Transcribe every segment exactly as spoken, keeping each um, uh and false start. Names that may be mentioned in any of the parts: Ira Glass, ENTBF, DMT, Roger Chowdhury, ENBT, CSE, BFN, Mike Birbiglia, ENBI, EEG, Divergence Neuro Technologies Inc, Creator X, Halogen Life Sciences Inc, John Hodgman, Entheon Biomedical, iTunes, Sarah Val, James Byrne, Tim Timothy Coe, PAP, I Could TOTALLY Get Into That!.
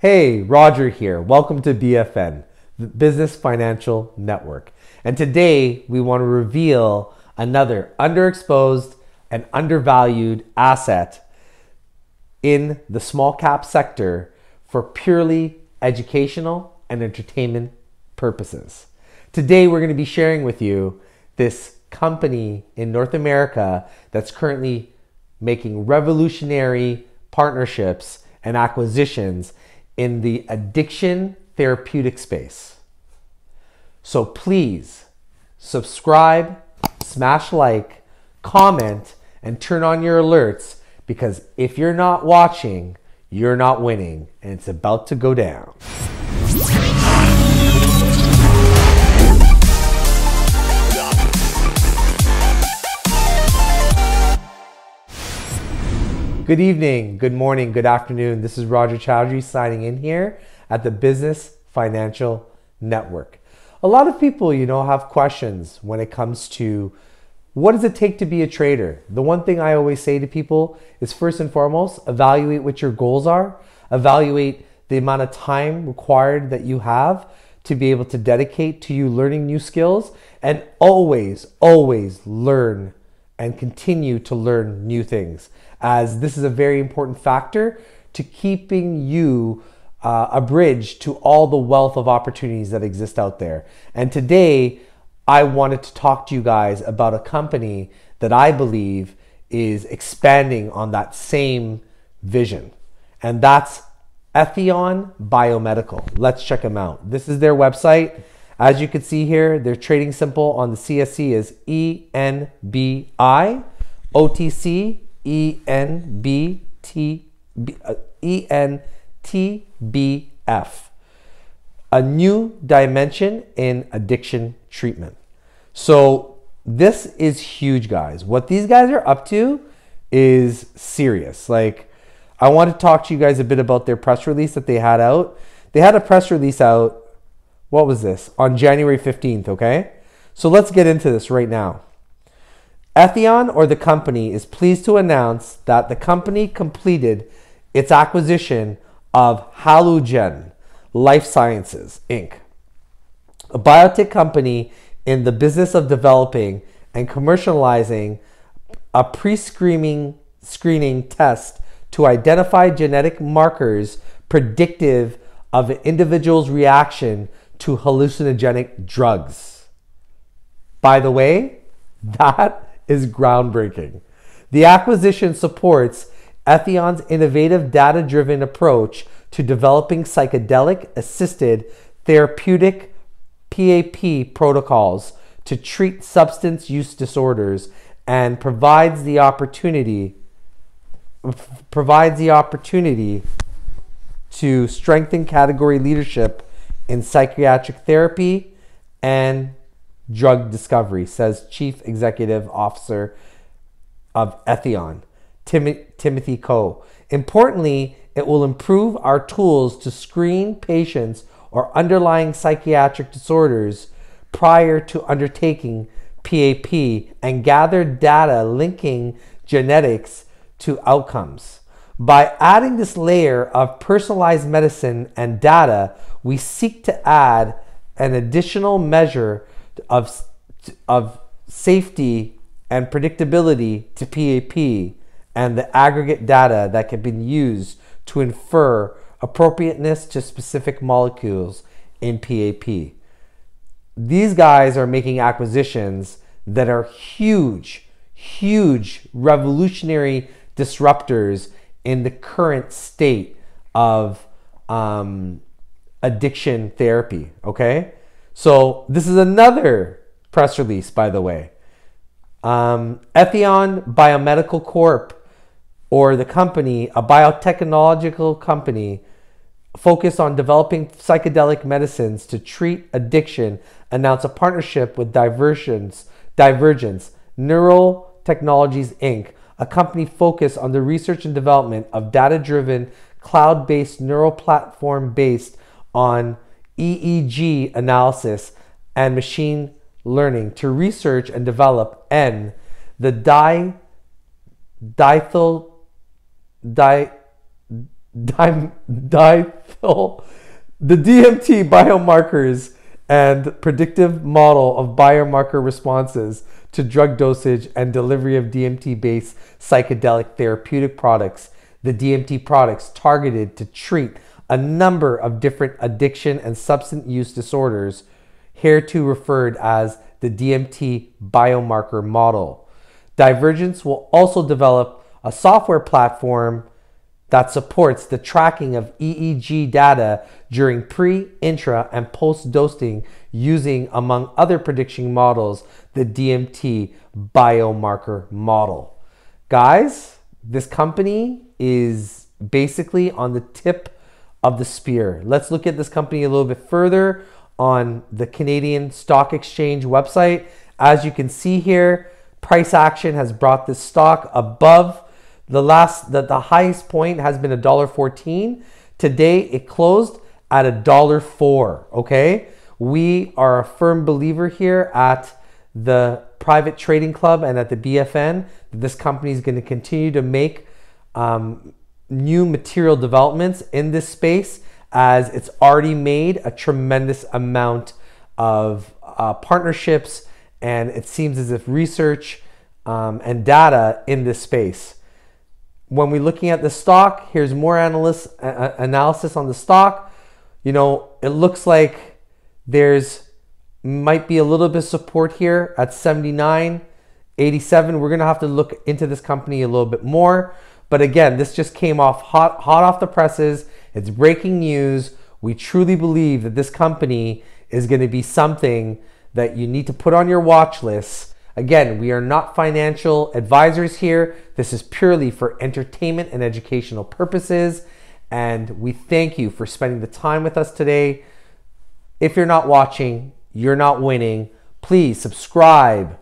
Hey, Roger here. Welcome to B F N, the Business Financial Network. And today we want to reveal another underexposed and undervalued asset in the small cap sector for purely educational and entertainment purposes. Today we're going to be sharing with you this company in North America that's currently making revolutionary partnerships and acquisitions in the addiction therapeutic space. So please subscribe, smash like, comment, and turn on your alerts, because if you're not watching, you're not winning, and it's about to go down. Good evening, good morning, good afternoon. This is Roger Chowdhury signing in here at the Business Financial Network. A lot of people, you know, have questions when it comes to what does it take to be a trader? The one thing I always say to people is, first and foremost, evaluate what your goals are, evaluate the amount of time required that you have to be able to dedicate to you learning new skills, and always, always learn and continue to learn new things, as this is a very important factor to keeping you uh, a bridge to all the wealth of opportunities that exist out there. And today, I wanted to talk to you guys about a company that I believe is expanding on that same vision, and that's Entheon Biomedical. Let's check them out. This is their website. As you can see here, their trading symbol on the C S E is E N B I, O T C, E N B T, E N T B F, a new dimension in addiction treatment. So this is huge, guys. What these guys are up to is serious. Like, I want to talk to you guys a bit about their press release that they had out. They had a press release out, what was this? On January fifteenth, okay? So let's get into this right now. Entheon, or the company, is pleased to announce that the company completed its acquisition of Halogen Life Sciences Incorporated, a biotech company in the business of developing and commercializing a pre-screening screening test to identify genetic markers predictive of an individual's reaction to hallucinogenic drugs. By the way, that is groundbreaking. The acquisition supports Entheon's innovative data-driven approach to developing psychedelic-assisted therapeutic P A P protocols to treat substance use disorders, and provides the opportunity provides the opportunity to strengthen category leadership in psychiatric therapy and drug discovery, says Chief Executive Officer of Entheon, Tim Timothy Coe. Importantly, it will improve our tools to screen patients or underlying psychiatric disorders prior to undertaking P A P and gather data linking genetics to outcomes. By adding this layer of personalized medicine and data, we seek to add an additional measure of, of safety and predictability to P A P and the aggregate data that can be used to infer appropriateness to specific molecules in P A P. These guys are making acquisitions that are huge, huge revolutionary disruptors in the current state of um, addiction therapy, okay? So this is another press release, by the way. Um, Entheon Biomedical Corp, or the company, a biotechnological company focused on developing psychedelic medicines to treat addiction, announced a partnership with Divergence, Divergence Neuro Technologies Incorporated, a company focused on the research and development of data-driven, cloud-based, neural platform-based on E E G analysis and machine learning to research and develop N, the di, dithyl, di, di, di, fulfill the D M T biomarkers and predictive model of biomarker responses to drug dosage and delivery of D M T-based psychedelic therapeutic products. The D M T products targeted to treat a number of different addiction and substance use disorders, hereto referred as the D M T biomarker model. Divergence will also develop a software platform that supports the tracking of E E G data during pre, intra, and post-dosing using, among other prediction models, the D M T biomarker model. Guys, this company is basically on the tip of the spear. Let's look at this company a little bit further on the Canadian Stock Exchange website. As you can see here, price action has brought this stock above the last, the, the highest point has been a dollar fourteen. Today it closed at a dollar four. Okay, we are a firm believer here at the Private Trading Club and at the B F N that this company is going to continue to make um, new material developments in this space, as it's already made a tremendous amount of uh, partnerships, and it seems as if research um, and data in this space. When we're looking at the stock, here's more analysis, uh, analysis on the stock. You know, it looks like there's might be a little bit of support here at seventy-nine eighty-seven. We're going to have to look into this company a little bit more. But again, this just came off hot, hot off the presses. It's breaking news. We truly believe that this company is going to be something that you need to put on your watch list. Again, we are not financial advisors here. This is purely for entertainment and educational purposes. And we thank you for spending the time with us today. If you're not watching, you're not winning. Please subscribe,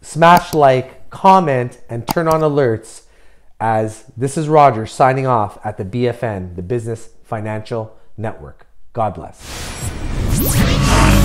smash like, comment, and turn on alerts, as this is Roger signing off at the B F N, the Business Financial Network. God bless.